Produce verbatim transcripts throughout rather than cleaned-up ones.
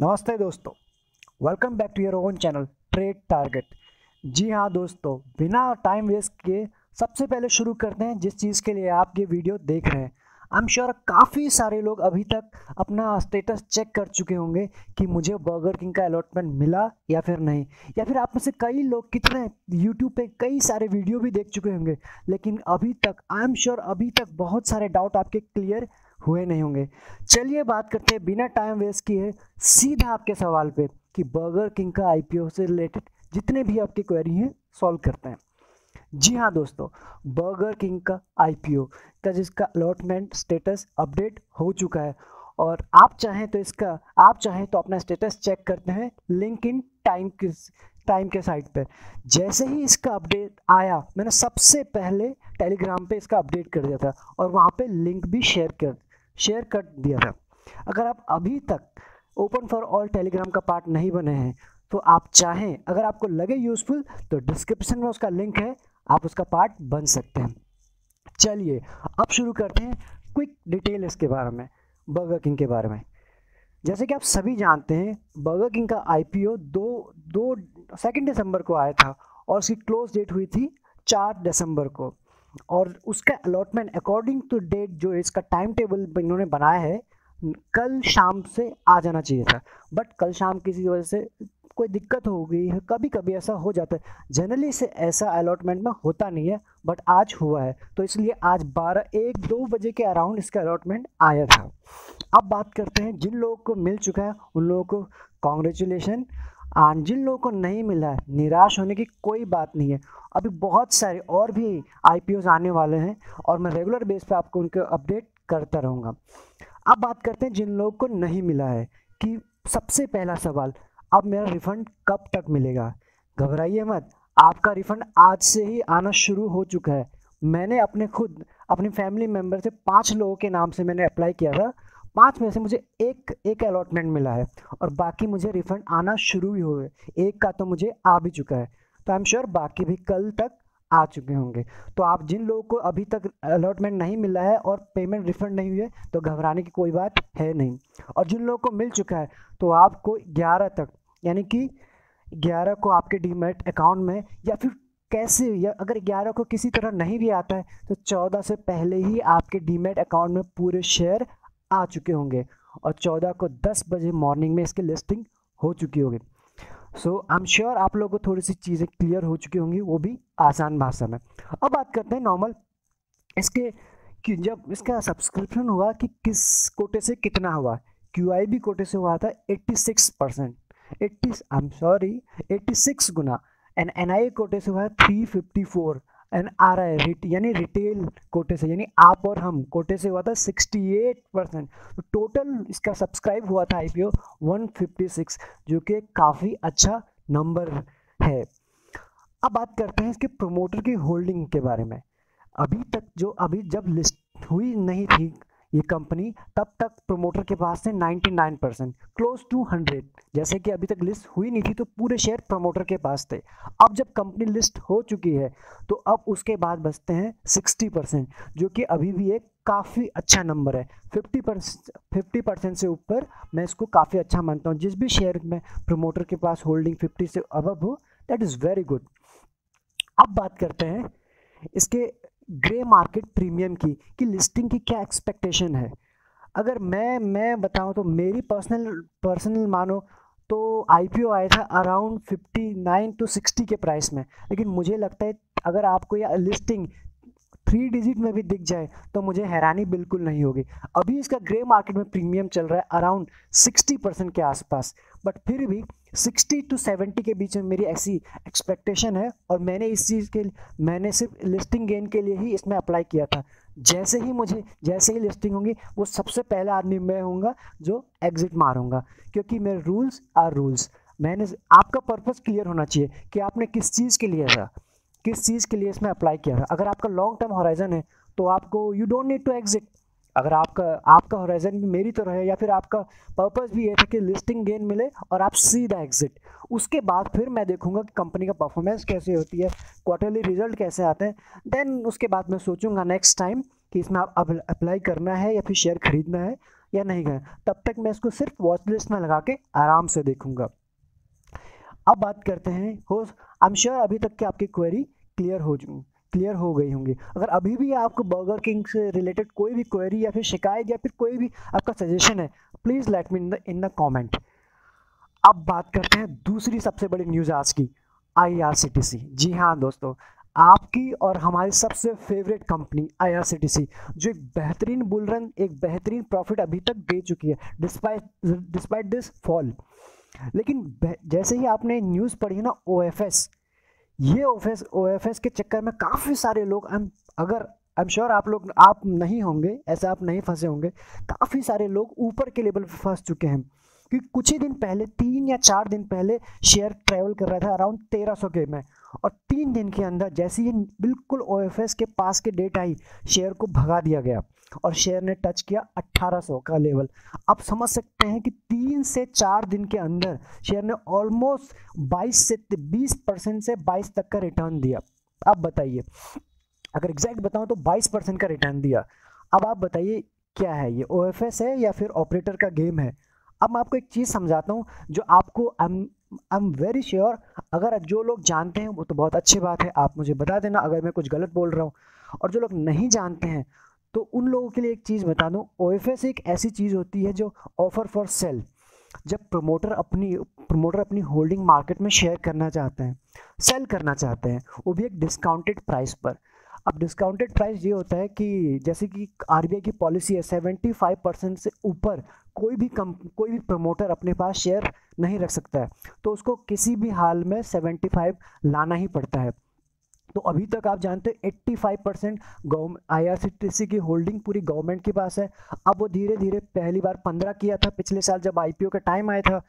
नमस्ते दोस्तों, welcome back to your own channel trade target. जी हाँ दोस्तों, बिना टाइम वेस्ट किए सबसे पहले शुरू करते हैं जिस चीज़ के लिए आप ये वीडियो देख रहे हैं। आई एम श्योर काफ़ी सारे लोग अभी तक अपना स्टेटस चेक कर चुके होंगे कि मुझे बर्गर किंग का अलॉटमेंट मिला या फिर नहीं, या फिर आप में से कई लोग कितने यूट्यूब पे कई सारे वीडियो भी देख चुके होंगे, लेकिन अभी तक आई एम श्योर अभी तक बहुत सारे डाउट आपके क्लियर हुए नहीं होंगे। चलिए बात करते हैं बिना टाइम वेस्ट किए सीधा आपके सवाल पे कि बर्गर किंग का आईपीओ से रिलेटेड जितने भी आपकी क्वेरी हैं सॉल्व करते हैं। जी हाँ दोस्तों, बर्गर किंग का आईपीओ का जिसका अलॉटमेंट स्टेटस अपडेट हो चुका है, और आप चाहें तो इसका आप चाहें तो अपना स्टेटस चेक करते हैं लिंक इन टाइम के टाइम के साइट पर। जैसे ही इसका अपडेट आया, मैंने सबसे पहले टेलीग्राम पर इसका अपडेट कर दिया था और वहाँ पर लिंक भी शेयर कर शेयर कर दिया था। अगर आप अभी तक ओपन फॉर ऑल टेलीग्राम का पार्ट नहीं बने हैं तो आप चाहें, अगर आपको लगे यूजफुल तो डिस्क्रिप्शन में उसका लिंक है, आप उसका पार्ट बन सकते हैं। चलिए अब शुरू करते हैं क्विक डिटेल इसके बारे में, बर्गर किंग के बारे में। जैसे कि आप सभी जानते हैं, बर्गर किंग का आईपीओ दो दो सेकेंड दिसंबर को आया था और उसकी क्लोज डेट हुई थी चार दिसंबर को, और उसका अलॉटमेंट अकॉर्डिंग टू डेट जो इसका टाइम टेबल इन्होंने बनाया है कल शाम से आ जाना चाहिए था, बट कल शाम किसी वजह से कोई दिक्कत हो गई है। कभी कभी ऐसा हो जाता है, जनरली से ऐसा अलॉटमेंट में होता नहीं है, बट आज हुआ है तो इसलिए आज बारह एक दो बजे के अराउंड इसका अलॉटमेंट आया था। अब बात करते हैं जिन लोगों को मिल चुका है उन लोगों को कॉन्ग्रेचुलेशन, और जिन लोगों को नहीं मिला है निराश होने की कोई बात नहीं है। अभी बहुत सारे और भी आईपीओस आने वाले हैं और मैं रेगुलर बेस पे आपको उनके अपडेट करता रहूँगा। अब बात करते हैं जिन लोगों को नहीं मिला है कि सबसे पहला सवाल, अब मेरा रिफ़ंड कब तक मिलेगा? घबराइए मत, आपका रिफ़ंड आज से ही आना शुरू हो चुका है। मैंने अपने खुद अपने फैमिली मेम्बर से पाँच लोगों के नाम से मैंने अप्लाई किया था, पाँच में से मुझे एक एक अलॉटमेंट मिला है और बाकी मुझे रिफ़ंड आना शुरू ही हो गए। एक का तो मुझे आ भी चुका है, तो आई एम श्योर बाकी भी कल तक आ चुके होंगे। तो आप जिन लोगों को अभी तक अलॉटमेंट नहीं मिला है और पेमेंट रिफ़ंड नहीं हुई है तो घबराने की कोई बात है नहीं, और जिन लोगों को मिल चुका है तो आपको ग्यारह तक, यानी कि ग्यारह को आपके डीमैट अकाउंट में, या फिर कैसे, या अगर ग्यारह को किसी तरह नहीं भी आता है तो चौदह से पहले ही आपके डीमैट अकाउंट में पूरे शेयर आ चुके होंगे और चौदह को दस बजे मॉर्निंग में इसकी लिस्टिंग हो चुकी होगी। सो आई एम श्योर आप लोगों को थोड़ी सी चीज़ें क्लियर हो चुकी होंगी, वो भी आसान भाषा में। अब बात करते हैं नॉर्मल इसके कि जब इसका सब्सक्रिप्शन हुआ कि किस कोटे से कितना हुआ। क्यूआईबी कोटे से हुआ था छियासी percent, eighty I am sorry छियासी गुना, एंड एनआईए कोटे से हुआ है three fifty four, and R I रिट यानी रिटेल कोटे से, यानी आप और हम कोटे से हुआ था अड़सठ परसेंट। तो टोटल इसका सब्सक्राइब हुआ था आईपीओ एक सौ छप्पन, जो कि काफ़ी अच्छा नंबर है। अब बात करते हैं इसके प्रोमोटर की होल्डिंग के बारे में। अभी तक जो अभी जब लिस्ट हुई नहीं थी ये कंपनी, तब तक प्रोमोटर के पास थे निन्यानवे परसेंट, क्लोज टू हंड्रेड। जैसे कि अभी तक लिस्ट हुई नहीं थी तो पूरे शेयर प्रोमोटर के पास थे। अब जब कंपनी लिस्ट हो चुकी है तो अब उसके बाद बचते हैं साठ परसेंट, जो कि अभी भी एक काफ़ी अच्छा नंबर है। पचास परसेंट से ऊपर मैं इसको काफ़ी अच्छा मानता हूँ। जिस भी शेयर में प्रोमोटर के पास होल्डिंग पचास से अबव हो, दैट इज़ वेरी गुड। अब बात करते हैं इसके ग्रे मार्केट प्रीमियम की कि लिस्टिंग की क्या एक्सपेक्टेशन है। अगर मैं मैं बताऊं तो मेरी पर्सनल पर्सनल मानो तो आईपीओ आया था अराउंड उनसठ टू साठ के प्राइस में, लेकिन मुझे लगता है अगर आपको यह लिस्टिंग थ्री डिजिट में भी दिख जाए तो मुझे हैरानी बिल्कुल नहीं होगी। अभी इसका ग्रे मार्केट में प्रीमियम चल रहा है अराउंड साठ परसेंट के आसपास, बट फिर भी साठ टू सत्तर के बीच में मेरी ऐसी एक्सपेक्टेशन है, और मैंने इस चीज़ के मैंने सिर्फ लिस्टिंग गेन के लिए ही इसमें अप्लाई किया था। जैसे ही मुझे जैसे ही लिस्टिंग होगी वो सबसे पहला आदमी मैं होऊंगा जो एग्जिट मारूंगा, क्योंकि मेरे रूल्स आर रूल्स। मैंने आपका पर्पस क्लियर होना चाहिए कि आपने किस चीज़ के लिए था किस चीज़ के लिए इसमें अप्लाई किया था। अगर आपका लॉन्ग टर्म होराइजन है तो आपको you don't need to exit. अगर आपका आपका होराइजन भी मेरी तरह है, या फिर आपका पर्पस भी ये था कि लिस्टिंग गेन मिले और आप सीधा एग्जिट, उसके बाद फिर मैं देखूंगा कि कंपनी का परफॉर्मेंस कैसे होती है, क्वार्टरली रिजल्ट कैसे आते हैं, देन उसके बाद मैं सोचूंगा नेक्स्ट टाइम कि इसमें आप अप्लाई करना है या फिर शेयर खरीदना है या नहीं गए, तब तक मैं इसको सिर्फ वॉच लिस्ट में लगा के आराम से देखूंगा। अब बात करते हैं, हो आई एम श्योर अभी तक के आपकी क्वेरी क्लियर हो चुकी क्लियर हो गई होंगी। अगर अभी भी आपको बर्गर किंग से रिलेटेड कोई भी क्वेरी या फिर शिकायत या फिर कोई भी आपका सजेशन है, please let me in the in the comment. अब बात करते हैं दूसरी सबसे बड़ी न्यूज़ आज की, आई आर सी टी सी। जी हाँ दोस्तों, आपकी और हमारी सबसे favourite company I R C T C जो एक बेहतरीन बुल रन, एक बेहतरीन प्रॉफिट अभी तक दे चुकी है डिस्पाइट डिस्पाइट दिस फॉल। लेकिन जैसे ही आपने न्यूज़ पढ़ी ना ओ एफ एस, ये O F S O F S के चक्कर में काफ़ी सारे लोग, अगर आई एम श्योर आप लोग आप नहीं होंगे, ऐसे आप नहीं फंसे होंगे, काफ़ी सारे लोग ऊपर के लेवल पर फंस चुके हैं। क्योंकि कुछ ही दिन पहले, तीन या चार दिन पहले, शेयर ट्रैवल कर रहा था अराउंड तेरह सौ के में, और तीन दिन के अंदर जैसे ही बिल्कुल ओ एफ एस के पास के डेट आई, शेयर को भगा दिया गया और शेयर ने टच किया अट्ठारह सौ का लेवल। आप समझ सकते हैं कि तीन से चार दिन के अंदर शेयर ने ऑलमोस्ट बाईस से बीस परसेंट से बाईस तक का रिटर्न दिया। अब बताइए, अगर एग्जैक्ट बताऊं तो बाईस परसेंट का रिटर्न दिया। अब आप बताइए क्या है ये, ओ एफ एस है या फिर ऑपरेटर का गेम है? अब मैं आपको एक चीज़ समझाता हूँ जो आपको आई एम वेरी श्योर, अगर जो लोग जानते हैं वो तो बहुत अच्छी बात है, आप मुझे बता देना अगर मैं कुछ गलत बोल रहा हूँ, और जो लोग नहीं जानते हैं तो उन लोगों के लिए एक चीज़ बता दूं। ओ एफ एस एक ऐसी चीज़ होती है जो ऑफ़र फॉर सेल, जब प्रमोटर अपनी प्रमोटर अपनी होल्डिंग मार्केट में शेयर करना चाहते हैं, सेल करना चाहते हैं, वो भी एक डिस्काउंटेड प्राइस पर। अब डिस्काउंटेड प्राइस ये होता है कि जैसे कि आर बी आई की पॉलिसी है सेवेंटी फाइव परसेंट से ऊपर कोई भी कम कोई भी प्रमोटर अपने पास शेयर नहीं रख सकता है, तो उसको किसी भी हाल में सेवेंटी फाइव लाना ही पड़ता है। तो अभी तक आप जानते हैं पचासी percent government I R C T C की होल्डिंग पूरी गवर्नमेंट के पास है। अब वो धीरे धीरे, पहली बार पंद्रह किया था पिछले साल जब आई पी ओ का टाइम आया था,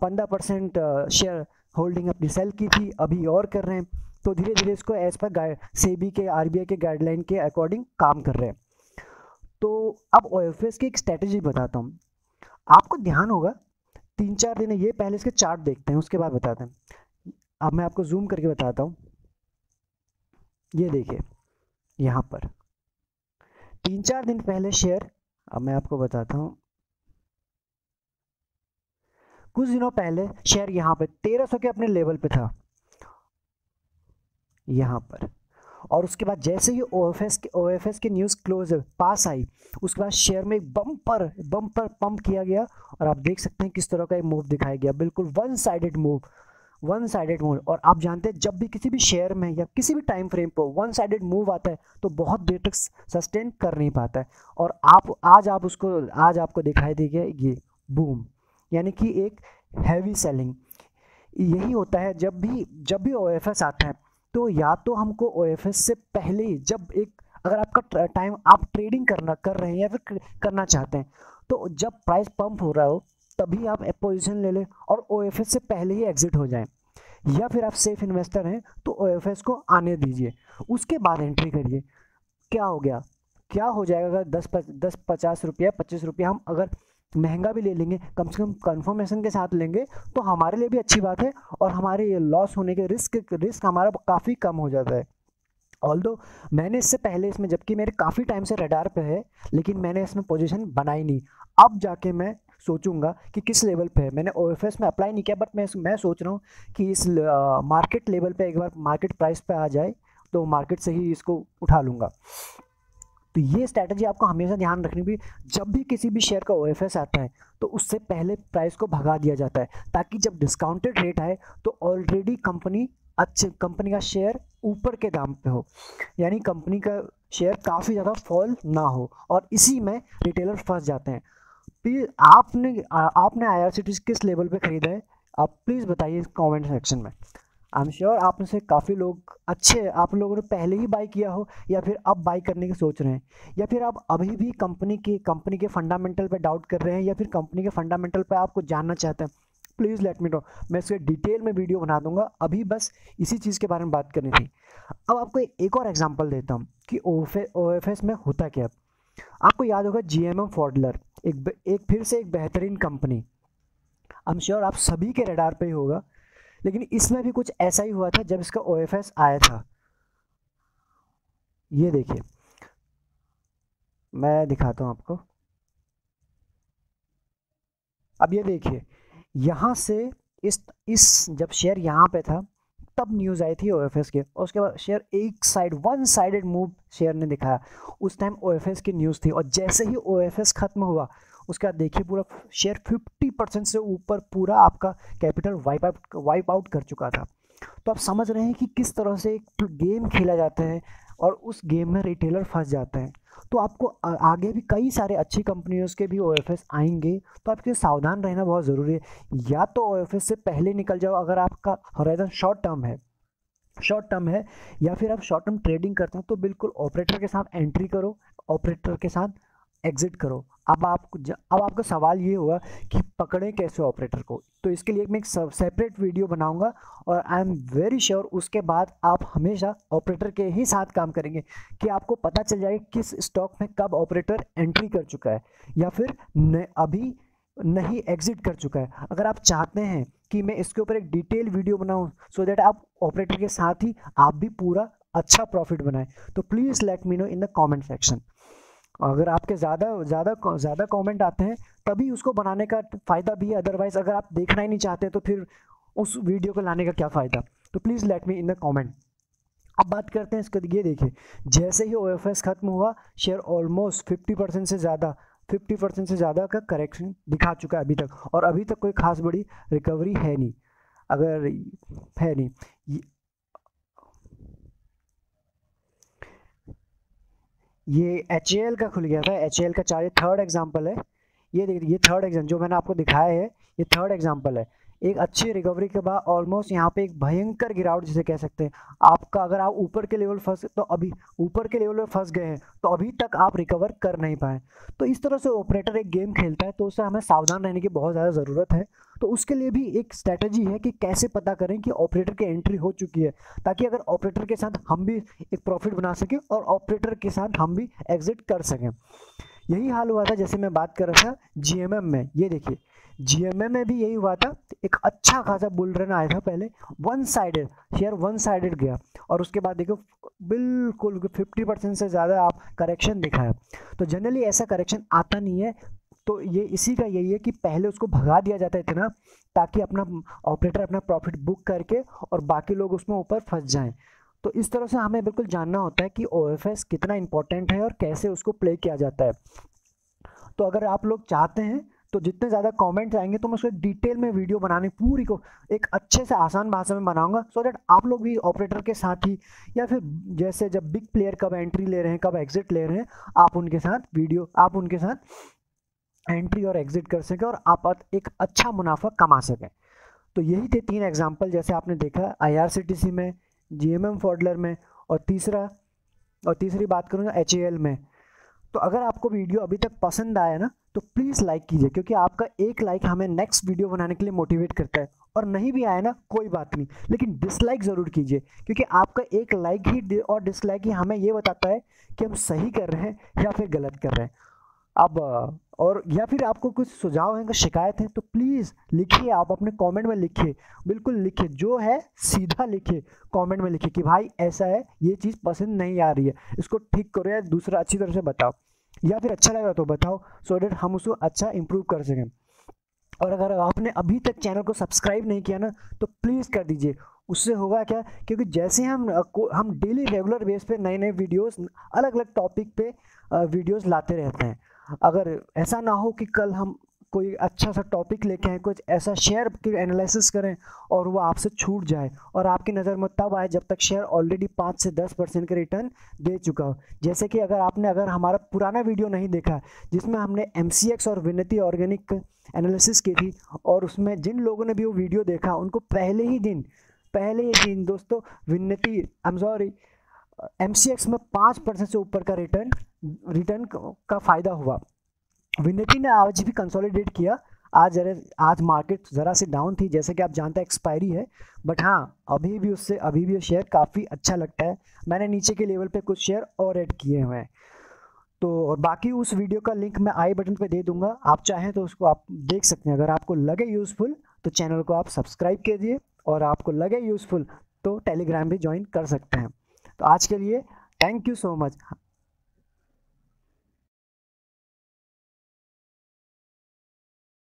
पंद्रह परसेंट शेयर होल्डिंग अपनी सेल की थी, अभी और कर रहे हैं। तो धीरे धीरे इसको एज पर गाइड सेबी के आर बी आई के गाइडलाइन के अकॉर्डिंग काम कर रहे हैं। तो अब ओ एफ एस की एक स्ट्रैटेजी बताता हूँ, आपको ध्यान होगा तीन चार दिन ये पहले इसके चार्ट देखते हैं, उसके बाद बताते हैं। अब मैं आपको जूम करके बताता हूँ, ये देखिए यहाँ पर तीन चार दिन पहले शेयर, अब मैं आपको बताता हूँ, कुछ दिनों पहले शेयर यहाँ पे तेरह सौ के अपने लेवल पे था यहाँ पर, और उसके बाद जैसे ही ओ एफ एस के ओ एफ एस के न्यूज़ क्लोज पास आई, उसके बाद शेयर में एक बम्पर बम्पर पंप किया गया, और आप देख सकते हैं किस तरह का एक मूव दिखाया गया, बिल्कुल one sided move one sided move. और आप जानते हैं जब भी किसी भी शेयर में या किसी भी टाइम फ्रेम पर वन साइडेड मूव आता है तो बहुत देर तक सस्टेन कर नहीं पाता है, और आप आज आप उसको आज आपको दिखाई देगा ये बूम, यानी कि एक हैवी सेलिंग। यही होता है जब भी जब भी ओ एफ एस आता है, तो या तो हमको ओ एफ एस से पहले ही, जब एक अगर आपका टाइम आप ट्रेडिंग करना कर रहे हैं या फिर करना चाहते हैं, तो जब प्राइस पंप हो रहा हो तभी आप पोजीशन ले लें और ओ एफ एस से पहले ही एग्जिट हो जाएं, या फिर आप सेफ इन्वेस्टर हैं तो ओ एफ एस को आने दीजिए, उसके बाद एंट्री करिए। क्या हो गया, क्या हो जाएगा अगर दस दस पचास रुपया पच्चीस रुपया हम अगर महंगा भी ले लेंगे, कम से कम कंफर्मेशन के साथ लेंगे तो हमारे लिए भी अच्छी बात है, और हमारे लॉस होने के रिस्क रिस्क हमारा काफ़ी कम हो जाता है। ऑल्दो मैंने इससे पहले इसमें, जबकि मेरे काफ़ी टाइम से रडार पे है, लेकिन मैंने इसमें पोजीशन बनाई नहीं। अब जाके मैं सोचूंगा कि किस लेवल पे है, मैंने ओ एफ एस में अप्लाई नहीं किया, बट मैं मैं सोच रहा हूँ कि इस मार्केट लेवल पे एक बार मार्केट प्राइस पे आ जाए तो मार्केट से ही इसको उठा लूँगा। तो ये स्ट्रैटेजी आपको हमेशा ध्यान रखनी होगी, जब भी किसी भी शेयर का ओ एफ एस आता है तो उससे पहले प्राइस को भगा दिया जाता है, ताकि जब डिस्काउंटेड रेट आए तो ऑलरेडी कंपनी अच्छे कंपनी का शेयर ऊपर के दाम पे हो, यानी कंपनी का शेयर काफ़ी ज़्यादा फॉल ना हो, और इसी में रिटेलर फंस जाते हैं। प्लीज़ आपने आपने आई आर सी टी सी किस लेवल पे ख़रीदा है, आप प्लीज़ बताइए कमेंट सेक्शन में। आई एम श्योर आप में से काफ़ी लोग अच्छे, आप लोगों ने पहले ही बाई किया हो या फिर अब बाई करने की सोच रहे हैं, या फिर आप अभी भी कंपनी के कंपनी के फंडामेंटल पे डाउट कर रहे हैं, या फिर कंपनी के फंडामेंटल पे आपको जानना चाहते हैं, प्लीज़ लेट मी नो, मैं इसके डिटेल में वीडियो बना दूंगा। अभी बस इसी चीज़ के बारे में बात करनी थी। अब आपको एक और एग्जांपल देता हूँ कि ओ एफ एस में होता क्या। आपको याद होगा जी एम एम फॉडलर, एक एक फिर से एक बेहतरीन कंपनी, आई एम श्योर आप सभी के रडार पे ही होगा, लेकिन इसमें भी कुछ ऐसा ही हुआ था जब इसका ओ एफ एस आया था। ये देखिए मैं दिखाता हूँ आपको, अब ये देखिए यहाँ से इस इस जब शेयर यहाँ पे था तब न्यूज़ आई थी ओएफएस के, और उसके बाद शेयर एक side one sided move share ने दिखाया। उस टाइम ओएफएस की न्यूज़ थी, और जैसे ही ओएफएस ख़त्म हुआ उसके बाद देखिए पूरा शेयर पचास परसेंट से ऊपर पूरा आपका capital wipe out wipe out कर चुका था। तो आप समझ रहे हैं कि किस तरह से एक गेम खेला जाता है और उस गेम में रिटेलर फंस जाते हैं। तो आपको आगे भी कई सारे अच्छी कंपनियों के भी ओएफएस आएंगे, तो आपके सावधान रहना बहुत ज़रूरी है। या तो ओएफएस से पहले निकल जाओ अगर आपका हॉराइजन शॉर्ट टर्म है शॉर्ट टर्म है या फिर आप शॉर्ट टर्म ट्रेडिंग करते हैं, तो बिल्कुल ऑपरेटर के साथ एंट्री करो, ऑपरेटर के साथ एग्जिट करो। अब आपको अब आपका सवाल ये हुआ कि पकड़ें कैसे ऑपरेटर को, तो इसके लिए मैं एक सेपरेट वीडियो बनाऊंगा और आई एम वेरी श्योर उसके बाद आप हमेशा ऑपरेटर के ही साथ काम करेंगे कि आपको पता चल जाएगा किस स्टॉक में कब ऑपरेटर एंट्री कर चुका है या फिर न, अभी नहीं एग्जिट कर चुका है। अगर आप चाहते हैं कि मैं इसके ऊपर एक डिटेल वीडियो बनाऊँ सो दैट आप ऑपरेटर के साथ ही आप भी पूरा अच्छा प्रॉफिट बनाएं, तो please let me know in the comment section. अगर आपके ज़्यादा ज़्यादा ज़्यादा कमेंट आते हैं तभी उसको बनाने का फ़ायदा भी है, अदरवाइज़ अगर आप देखना ही नहीं चाहते तो फिर उस वीडियो को लाने का क्या फ़ायदा। तो please let me in the comment. अब बात करते हैं इसके, ये देखिए जैसे ही ओएफएस ख़त्म हुआ शेयर ऑलमोस्ट पचास परसेंट से ज़्यादा पचास परसेंट से ज़्यादा का करेक्शन दिखा चुका है अभी तक, और अभी तक कोई खास बड़ी रिकवरी है नहीं। अगर है नहीं ये एच ए एल का खुल गया था, एच ए एल का चार्ट थर्ड एग्जांपल है, ये देखिए ये थर्ड एग्जाम जो मैंने आपको दिखाया है ये थर्ड एग्जांपल है। एक अच्छी रिकवरी के बाद ऑलमोस्ट यहाँ पे एक भयंकर गिरावट जिसे कह सकते हैं आपका, अगर आप ऊपर के लेवल फंस तो अभी ऊपर के लेवल में फंस गए हैं तो अभी तक आप रिकवर कर नहीं पाए। तो इस तरह से ऑपरेटर एक गेम खेलता है, तो उससे हमें सावधान रहने की बहुत ज़्यादा ज़रूरत है। तो उसके लिए भी एक स्ट्रैटेजी है कि कैसे पता करें कि ऑपरेटर की एंट्री हो चुकी है, ताकि अगर ऑपरेटर के साथ हम भी एक प्रॉफिट बना सकें और ऑपरेटर के साथ हम भी एग्जिट कर सकें। यही हाल हुआ था जैसे मैं बात कर रहा था जीएमएम में, ये देखिए जीएमएम में भी यही हुआ था। एक अच्छा खासा बुल रन आया था पहले, one sided share one sided गया और उसके बाद देखो बिल्कुल पचास परसेंट से ज़्यादा आप करेक्शन दिखाया। तो जनरली ऐसा करेक्शन आता नहीं है, तो ये इसी का यही है कि पहले उसको भगा दिया जाता है इतना ताकि अपना ऑपरेटर अपना प्रॉफिट बुक करके और बाकी लोग उसमें ऊपर फंस जाएँ। तो इस तरह से हमें बिल्कुल जानना होता है कि ओएफएस कितना इंपॉर्टेंट है और कैसे उसको प्ले किया जाता है। तो अगर आप लोग चाहते हैं तो जितने ज़्यादा कमेंट्स आएंगे तो मैं उसको डिटेल में वीडियो बनाने पूरी को एक अच्छे से आसान भाषा में बनाऊंगा, सो दैट आप लोग भी ऑपरेटर के साथ ही या फिर जैसे जब बिग प्लेयर कब एंट्री ले रहे हैं कब एग्जिट ले रहे हैं आप उनके साथ वीडियो आप उनके साथ एंट्री और एग्जिट कर सकें और आप एक अच्छा मुनाफा कमा सकें। तो यही थे तीन एग्जाम्पल जैसे आपने देखा आईआरसीटीसी में, जीएमएम फॉडलर में और तीसरा और तीसरी बात करूँगा एचएएल में। तो अगर आपको वीडियो अभी तक पसंद आया ना तो प्लीज़ लाइक कीजिए, क्योंकि आपका एक लाइक हमें नेक्स्ट वीडियो बनाने के लिए मोटिवेट करता है, और नहीं भी आया ना कोई बात नहीं, लेकिन डिसलाइक ज़रूर कीजिए, क्योंकि आपका एक लाइक ही और डिसलाइक ही हमें ये बताता है कि हम सही कर रहे हैं या फिर गलत कर रहे हैं। अब और या फिर आपको कुछ सुझाव हैं, कुछ शिकायत है तो प्लीज़ लिखिए, आप अपने कमेंट में लिखिए, बिल्कुल लिखिए, जो है सीधा लिखिए, कमेंट में लिखिए कि भाई ऐसा है, ये चीज़ पसंद नहीं आ रही है, इसको ठीक करो या दूसरा अच्छी तरह से बताओ, या फिर अच्छा लगा तो बताओ, सो दैट हम उसको अच्छा इम्प्रूव कर सकें। और अगर आपने अभी तक चैनल को सब्सक्राइब नहीं किया ना तो प्लीज़ कर दीजिए, उससे होगा क्या क्योंकि जैसे हम हम डेली रेगुलर बेस पे नए नए वीडियोस अलग अलग टॉपिक पे वीडियोस लाते रहते हैं। अगर ऐसा ना हो कि कल हम कोई अच्छा सा टॉपिक लेके आए, कुछ ऐसा शेयर की एनालिसिस करें और वो आपसे छूट जाए और आपकी नज़र में तब आए जब तक शेयर ऑलरेडी पाँच से दस परसेंट का रिटर्न दे चुका हो। जैसे कि अगर आपने अगर हमारा पुराना वीडियो नहीं देखा जिसमें हमने एम सी एक्स और विनती ऑर्गेनिक एनालिसिस की थी, और उसमें जिन लोगों ने भी वो वीडियो देखा उनको पहले ही दिन पहले ही दिन दोस्तों विन्नति I am sorry M C X में पाँच परसेंट से ऊपर का रिटर्न रिटर्न का फ़ायदा हुआ। विन्नति ने आज भी कंसोलिडेट किया, आज जरा आज मार्केट ज़रा सी डाउन थी जैसे कि आप जानते हैं, एक्सपायरी है, बट हाँ अभी भी उससे अभी भी शेयर काफ़ी अच्छा लगता है। मैंने नीचे के लेवल पे कुछ शेयर और ऐड किए हुए हैं, तो और बाकी उस वीडियो का लिंक मैं आई बटन पे दे दूंगा, आप चाहें तो उसको आप देख सकते हैं। अगर आपको लगे यूज़फुल तो चैनल को आप सब्सक्राइब कीजिए, और आपको लगे यूज़फुल तो टेलीग्राम भी ज्वाइन कर सकते हैं। तो आज के लिए थैंक यू सो मच।